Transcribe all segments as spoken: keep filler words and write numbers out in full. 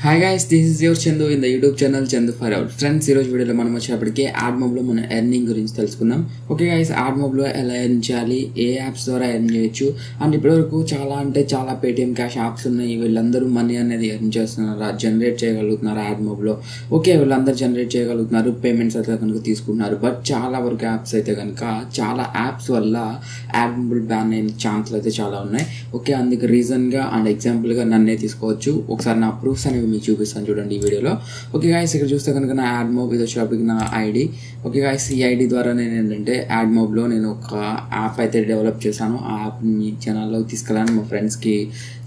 Hi guys, this is your Chandu in the YouTube channel Chandu Farout. Friends, in this video, we will talk about AdMob earning. Okay guys, AdMob lo ela earn cheyali, A apps dwara earn cheyochu and ippudu chaala ante chaala Paytm Cash apps unnayi, villandaru money anedi earn chestunnara, generate cheyagalutnara AdMob lo. Okay, villandaru generate cheyagalutnaru, payments atha ganaka teeskunnaru, but chaala varaku apps aithe ganaka chaala apps valla AdMob ban ayina chances aithe chaala unnayi. Okay, andiki reason ga and example ga nanne teesukochu, okasari na proofs ani చూపిస్తాను చూడండి ఈ వీడియోలో. Okay guys, ఇక్కడ చూస్తే కనుక నా యాడ్మోబ్ ఇది వచ్చేటప్పటికి నా ఐడి. ఓకే గాయ్స్, ఈ ఐడి ద్వారా నేను ఏంటంటే యాడ్మోబ్లో నేను ఒక యాప్ అయితే డెవలప్ చేశాను. ఆ యాప్ని మీ ఛానల్లోకి తీసుకెళ్ళాను, మా ఫ్రెండ్స్కి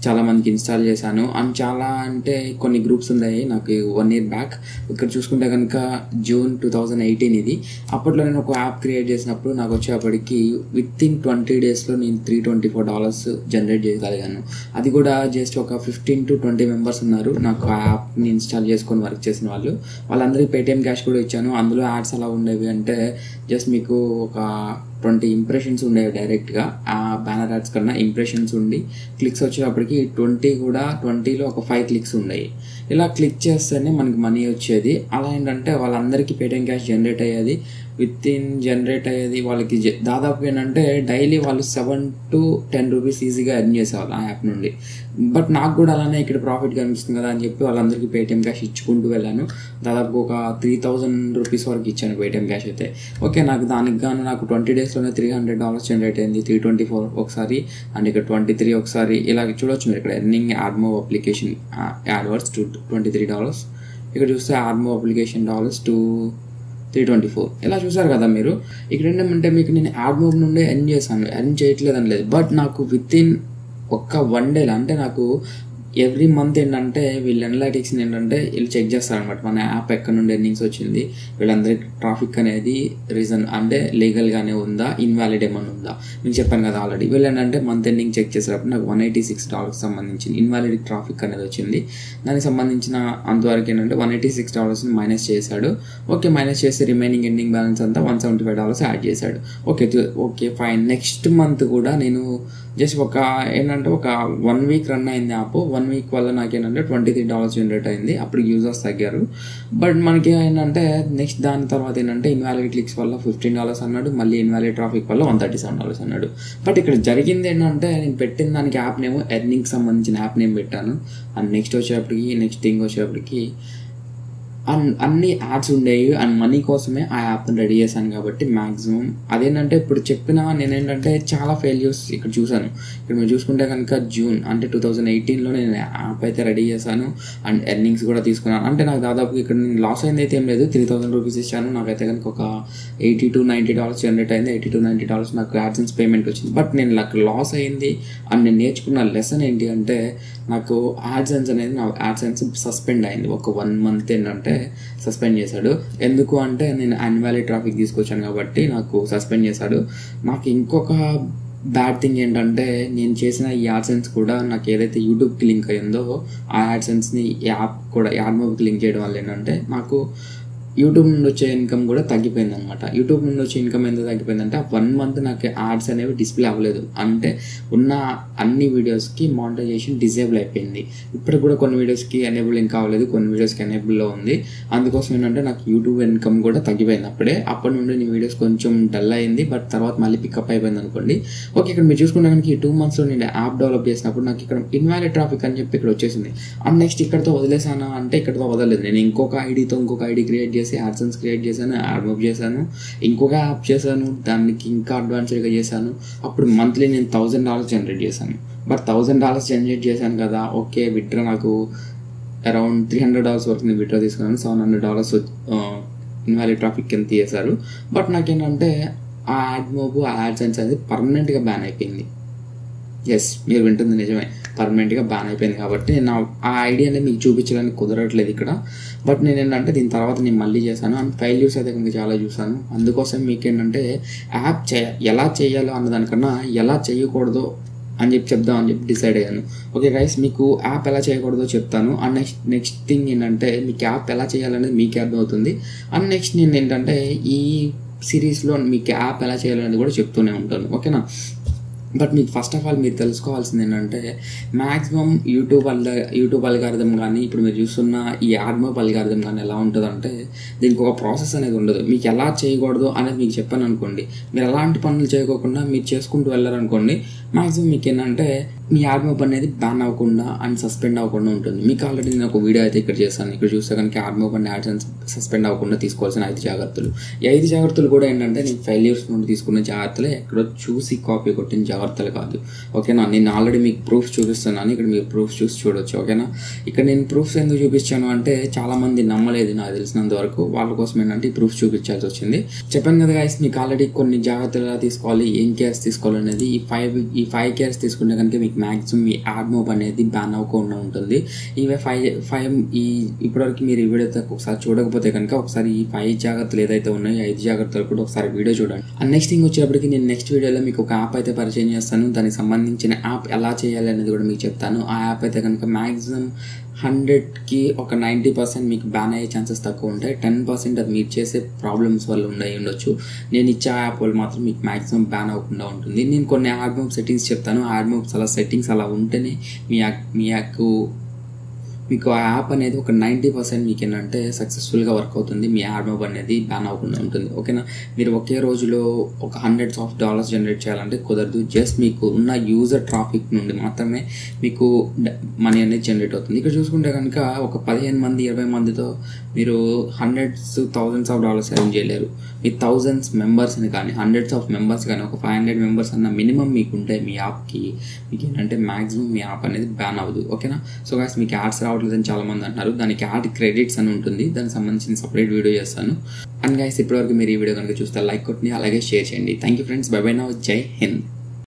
చాలామందికి ఇన్స్టాల్ చేశాను అండ్ చాలా అంటే కొన్ని గ్రూప్స్ ఉన్నాయి నాకు వన్ ఇయర్ బ్యాక్. ఇక్కడ చూసుకుంటే కనుక జూన్ టూ థౌజండ్ ఎయిటీన్ ఇది. అప్పట్లో నేను ఒక యాప్ క్రియేట్ చేసినప్పుడు నాకు వచ్చేటప్పటికి విత్ ఇన్ ట్వంటీ డేస్లో నేను three twenty four dollars generate చేయగలిగాను. అది కూడా జస్ట్ ఒక ఫిఫ్టీన్ టు ట్వంటీ మెంబర్స్ ఉన్నారు నాకు యాప్ని ఇన్స్టాల్ చేసుకొని వర్క్ చేసిన వాళ్ళు. వాళ్ళందరికీ పేటిఎం క్యాష్ కూడా ఇచ్చాను. అందులో యాడ్స్ అలా ఉండేవి అంటే జస్ట్ మీకు ఒక ట్వంటీ ఇంప్రెషన్స్ ఉండేవి డైరెక్ట్గా, ఆ బ్యానర్ యాడ్స్ కన్నా ఇంప్రెషన్స్ ఉండి క్లిక్స్ వచ్చేటప్పటికి ట్వంటీ కూడా ట్వంటీలో ఒక ఫైవ్ క్లిక్స్ ఉండేవి. ఇలా క్లిక్ చేస్తేనే మనకి మనీ వచ్చేది. అలా ఏంటంటే వాళ్ళందరికీ పేటిఎం క్యాష్ జనరేట్ అయ్యేది, విత్ ఇన్ జనరేట్ అయ్యేది. వాళ్ళకి దాదాపు ఏంటంటే డైలీ వాళ్ళు సెవెన్ టు టెన్ రూపీస్ ఈజీగా ఎర్న్ చేసేవాళ్ళు ఆ యాప్ నుండి. బట్ నాకు కూడా అలానే ఇక్కడ ప్రాఫిట్ కనిపిస్తుంది కదా అని చెప్పి వాళ్ళందరికీ పేటిఎం క్యాష్ ఇచ్చుకుంటూ వెళ్ళాను. దాదాపు ఒక త్రీ థౌజండ్ రూపీస్ వరకు ఇచ్చాను పేటిఎం క్యాష్ అయితే. ఓకే, నాకు దానికి గాను నాకు ట్వంటీ డేస్లోనే త్రీ హండ్రెడ్ డాలర్స్ జనరేట్ అయింది. త్రీ ట్వంటీ ఫోర్ ఒకసారి అండ్ ఇక్కడ ట్వంటీ త్రీ ఒకసారి ఇలా చూడవచ్చు మీరు. ఇక్కడ ఎర్నింగ్ యాడ్మోబ్ అప్లికేషన్ యాడ్వర్స్ టూ ట్వంటీ త్రీ డాలర్స్. ఇక్కడ చూస్తే AdMob application dollars two three twenty four ఇలా చూసారు కదా మీరు. ఇక్కడ ఏంటంటే మీకు నేను యాడ్మోబ్ నుండి ఎర్న్ చేశాను, ఎర్న్ చేయట్లేదని లేదు. బట్ నాకు విత్ ఇన్ ఒక్క వన్ డేలో అంటే నాకు ఎవ్రీ మంత్ ఏంటంటే వీళ్ళ అనలైటిక్స్ని ఏంటంటే వీళ్ళు చెక్ చేస్తారనమాట, మన యాప్ ఎక్కడ నుండి ఎర్నింగ్స్ వచ్చింది, వీళ్ళందరికీ ట్రాఫిక్ అనేది రీజన్ అంటే లీగల్గానే ఉందా, ఇన్వాలిడ్ ఏమైనా ఉందా. మీకు చెప్పాను కదా ఆల్రెడీ, వీళ్ళు ఏంటంటే మంత్ ఎండింగ్ చెక్ చేసేటప్పుడు నాకు వన్ ఎయిటీ సిక్స్ డాలర్స్ సంబంధించి ఇన్వాలిడ్ ట్రాఫిక్ అనేది వచ్చింది. దానికి సంబంధించిన అంతవరకు ఏంటంటే వన్ ఎయిటీ సిక్స్ డాలర్స్ని మైనస్ చేశాడు. ఓకే, మైనస్ చేసి రిమైనింగ్ ఎండింగ్ బ్యాలెన్స్ అంతా one seventy five dollars add చేశాడు. Okay okay fine. Next month కూడా నేను జస్ట్ ఒక ఏంటంటే ఒక వన్ వీక్ రన్ అయింది యాప్. వన్ వీక్ వల్ల నాకేంటంటే ట్వంటీ త్రీ డాలర్స్ జనరేట్ అయింది. అప్పుడు యూజర్స్ తగ్గారు. బట్ మనకి ఏంటంటే నెక్స్ట్ దాని తర్వాత ఏంటంటే ఇన్వాలిడ్ క్లిక్స్ వల్ల ఫిఫ్టీన్ డాలర్స్ అన్నాడు, మళ్ళీ ఇన్వాలిడ్ ట్రాఫిక్ వల్ల వన్ థర్టీ సెవెన్ డాలర్స్ అన్నాడు. బట్ ఇక్కడ జరిగింది ఏంటంటే నేను పెట్టిన దానికి యాప్ నేమో ఎర్నింగ్కి సంబంధించిన యాప్ నేమ్ పెట్టాను. అండ్ నెక్స్ట్ వచ్చేటప్పటికి నెక్స్ట్ థింగ్ వచ్చేటప్పటికి అండ్ అన్ని యాడ్స్ ఉండేవి అండ్ మనీ కోసమే ఆ యాప్ని రెడీ చేశాను. కాబట్టి మ్యాక్సిమం అదేంటంటే ఇప్పుడు చెప్పిన నేనేంటంటే చాలా ఫెయిల్యూర్స్ ఇక్కడ చూశాను. ఇక్కడ మీరు చూసుకుంటే కనుక జూన్ అంటే టూ థౌజండ్ ఎయిటీన్లో నేను యాప్ అయితే రెడీ చేశాను అండ్ ఎర్నింగ్స్ కూడా తీసుకున్నాను. అంటే నాకు దాదాపు ఇక్కడ నేను లాస్ అయింది అయితే ఏం లేదు, త్రీ థౌజండ్ రూపీస్ ఇచ్చాను. నాకైతే కనుక ఒక eighty to ninety dollars generate అయింది. ఎయిటీ టు నైంటీ డాలర్స్ నాకు AdSense పేమెంట్ వచ్చింది. బట్ నేను నాకు లాస్ అయింది. అండ్ నేను నేర్చుకున్న లెసన్ ఏంటి అంటే నాకు AdSense అనేది నా AdSense సస్పెండ్ అయింది ఒక వన్ మంత్ ఏంటంటే సస్పెండ్ చేశాడు. ఎందుకు అంటే నేను అన్వాలీ ట్రాఫిక్ తీసుకొచ్చాను కాబట్టి నాకు సస్పెండ్ చేశాడు. నాకు ఇంకొక బ్యాడ్ థింగ్ ఏంటంటే నేను చేసిన ఈ AdSense కూడా నాకు ఏదైతే యూట్యూబ్కి లింక్ అయ్యిందో ఆ AdSenseని యాప్ కూడా యాడ్మోబ్కి లింక్ చేయడం వల్ల ఏంటంటే నాకు యూట్యూబ్ నుండి వచ్చే ఇన్కమ్ కూడా తగ్గిపోయింది అనమాట. యూట్యూబ్ నుండి వచ్చే ఇన్కమ్ ఎంత తగ్గిపోయిందంటే వన్ మంత్ నాకు యాడ్స్ అనేవి డిస్ప్లే అవ్వలేదు. అంటే ఉన్న అన్ని వీడియోస్కి మానిటైజేషన్ డిజేబుల్ అయిపోయింది. ఇప్పుడు కూడా కొన్ని వీడియోస్కి ఎనేబుల్ ఇంకా అవ్వలేదు, కొన్ని వీడియోస్కి ఎనేబుల్లో ఉంది. అందుకోసం ఏంటంటే నాకు యూట్యూబ్ ఇన్కమ్ కూడా తగ్గిపోయింది. అప్పుడే అప్పటి నుండి నీ వీడియోస్ కొంచెం డల్ అయింది. బట్ తర్వాత మళ్ళీ పికప్ అయిపోయింది అనుకోండి. ఓకే, ఇక్కడ మీరు చూసుకుంటే కనుక ఈ టూ మంత్స్లో నేను యాప్ డెవలప్ చేసినప్పుడు నాకు ఇక్కడ ఇన్వాలిడ్ ట్రాఫిక్ అని చెప్పి ఇక్కడ వచ్చేసింది. అండ్ నెక్స్ట్ ఇక్కడతో వదిలేసాను అంటే ఇక్కడతో వదలలేదు. నేను ఇంకొక ఐడితో ఇంకొక ఐడి క్రియేట్ చేసి AdSense క్రియేట్ చేశాను, యాడ్మోబ్ చేశాను, ఇంకొక యాప్ చేశాను, దానికి ఇంకా అడ్వాన్స్డ్గా చేశాను. అప్పుడు మంత్లీ నేను థౌజండ్ డాలర్స్ జనరేట్ చేశాను. బట్ థౌజండ్ డాలర్స్ జనరేట్ చేశాను కదా. ఓకే, విత్డ్రా నాకు అరౌండ్ త్రీ హండ్రెడ్ డాలర్స్ వరకు నేను విత్డ్రా తీసుకున్నాను. Seven hundred dollars invalid traffic కింద తీసేశారు. బట్ నాకేంటంటే ఆ యాడ్మోబ్ ఆ AdSense అనేది పర్మనెంట్గా బ్యాన్ అయిపోయింది. ఎస్, మీరు వింటుంది నిజమే, పర్మనెంట్గా బ్యాన్ అయిపోయింది. కాబట్టి నేను ఆ ఐడియా అనేది మీకు చూపించడానికి కుదరట్లేదు ఇక్కడ. బట్ నేను ఏంటంటే దీని తర్వాత నేను మళ్ళీ చేశాను అండ్ ఫెయిల్యూర్స్ అయితే కనుక చాలా చూశాను. అందుకోసం మీకు ఏంటంటే యాప్ చే ఎలా చేయాలో అన్నదానికన్నా ఎలా చేయకూడదు అని చెప్పి చెప్దాం అని చెప్పి డిసైడ్ అయ్యాను. ఓకే గైస్, మీకు యాప్ ఎలా చేయకూడదో చెప్తాను. అండ్ నెక్స్ట్ నెక్స్ట్ థింగ్ ఏంటంటే మీకు యాప్ ఎలా చేయాలనేది మీకే అర్థమవుతుంది. అండ్ నెక్స్ట్ నేను ఏంటంటే ఈ సిరీస్లో మీకు యాప్ ఎలా చేయాలనేది కూడా చెప్తూనే ఉంటాను. ఓకేనా, బట్ మీకు ఫస్ట్ ఆఫ్ ఆల్ మీరు తెలుసుకోవాల్సింది ఏంటంటే మ్యాక్సిమం యూట్యూబ్ అల్ యూట్యూబ్ అల్గారిథం కానీ ఇప్పుడు మీరు చూస్తున్న ఈ AdMob అల్గారిథం కానీ ఎలా ఉంటుందంటే దీనికి ఒక ప్రాసెస్ అనేది ఉండదు. మీకు ఎలా చేయకూడదు అనేది మీకు చెప్పాను అనుకోండి, మీరు ఎలాంటి పనులు చేయకోకుండా మీరు చేసుకుంటూ వెళ్ళారనుకోండి, మ్యాక్సిమం మీకు ఏంటంటే మీ AdMob అనేది బ్యాన్ అవ్వకుండా అండ్ సస్పెండ్ అవ్వకుండా ఉంటుంది. మీకు ఆల్రెడీ నేను ఒక వీడియో అయితే ఇక్కడ చేశాను, ఇక్కడ చూస్తే కనుక AdMob అండ్ AdSense సస్పెండ్ అవ్వకుండా తీసుకోవాల్సిన ఐదు జాగ్రత్తలు. ఈ ఐదు జాగ్రత్తలు కూడా ఏంటంటే నేను ఫెయిల్యూర్స్ నుండి తీసుకున్న జాగ్రత్తలే, ఎక్కడో చూసి కాపీ కొట్టిన జాగ్రత్తలు కాదు. ఓకేనా, నేను ఆల్రెడీ మీకు ప్రూఫ్స్ చూపిస్తున్నాను, ఇక్కడ మీరు ప్రూఫ్స్ చూసి చూడొచ్చు. ఓకేనా, ఇక్కడ నేను ప్రూఫ్స్ ఎందుకు చూపించాను అంటే చాలామంది నమ్మలేదు నాకు తెలిసినంత వరకు, వాళ్ళ కోసం ఏంటంటే ఈ ప్రూఫ్స్ చూపించాల్సి వచ్చింది. చెప్పాను కదా గైస్, మీకు ఆల్రెడీ కొన్ని జాగ్రత్తలు ఎలా తీసుకోవాలి, ఏం కేర్స్ తీసుకోవాలి అనేది. ఈ ఫైవ్ ఈ ఫైవ్ కేర్స్ తీసుకుంటే కనుక మీకు మ్యాక్సిమం మీ AdMob అనేది బ్యాన్ అవ్వకుండా ఉంటుంది. ఇవే ఫైవ్ ఫైవ్ ఈ ఇప్పటివరకు మీరు ఈ వీడియో ఒకసారి చూడకపోతే కనుక ఒకసారి ఈ ఫైవ్ జాగ్రత్తలు ఏదైతే ఉన్నాయో ఐదు జాగ్రత్తలు కూడా ఒకసారి వీడియో చూడండి. అండ్ నెక్స్ట్ థింగ్ వచ్చేప్పటికి నేను నెక్స్ట్ వీడియోలో మీకు ఒక యాప్ అయితే పరిచయం చేస్తాను, దానికి సంబంధించిన యాప్ ఎలా చేయాలి అనేది కూడా మీకు చెప్తాను. ఆ యాప్ అయితే కనుక మ్యాక్సిమం హండ్రెడ్కి ఒక నైంటీ పర్సెంట్ మీకు బ్యాన్ అయ్యే ఛాన్సెస్ తక్కువ ఉంటాయి, టెన్ పర్సెంట్ అది మీరు చేసే ప్రాబ్లమ్స్ వల్ల ఉండే ఉండొచ్చు. నేను ఇచ్చే యాప్ వల్ల మాత్రం మీకు మ్యాక్సిమం బ్యాన్ అవ్వకుండా ఉంటుంది. నేను కొన్ని AdMob సెట్టింగ్స్ చెప్తాను, AdMobs అలా సెట్టింగ్స్ అలా ఉంటేనే మీ మీ యాప్కు మీకు ఆ యాప్ అనేది ఒక నైంటీ పర్సెంట్ మీకు ఏంటంటే సక్సెస్ఫుల్గా వర్క్ అవుతుంది, మీ AdMob అనేది బ్యాన్ అవ్వకుండా ఉంటుంది. ఓకేనా, మీరు ఒకే రోజులో ఒక హండ్రెడ్స్ ఆఫ్ డాలర్స్ జనరేట్ చేయాలంటే కుదరదు. జస్ట్ మీకు ఉన్న యూజర్ ట్రాఫిక్ నుండి మాత్రమే మీకు మనీ అనేది జనరేట్ అవుతుంది. ఇక్కడ చూసుకుంటే కనుక ఒక పదిహేను మంది ఇరవై మందితో మీరు hundreds thousands of dollars earn చేయలేరు. మీ థౌజండ్స్ మెంబర్స్ని కానీ హండ్రెడ్స్ ఆఫ్ మెంబర్స్ కానీ ఒక ఫైవ్ హండ్రెడ్ మెంబర్స్ అన్న మినిమం మీకు ఉంటే మీ యాప్కి మీకు ఏంటంటే మ్యాక్సిమం మీ యాప్ అనేది బ్యాన్ అవ్వదు. ఓకేనా, సో గాయస్ మీకు యాడ్స్ రావు లేదని చాలా మంది అంటారు, దానికి యాడ్ క్రెడిట్స్ అని ఉంటుంది, దానికి సంబంధించిన సపరేట్ వీడియో చేస్తాను. అండ్ గైస్ ఇప్పటివరకు మీరు ఈ వీడియో కనుక చూస్తే లైక్ కొట్టి అలాగే షేర్ చేయండి. Thank you friends, bye bye, now జై హింద్.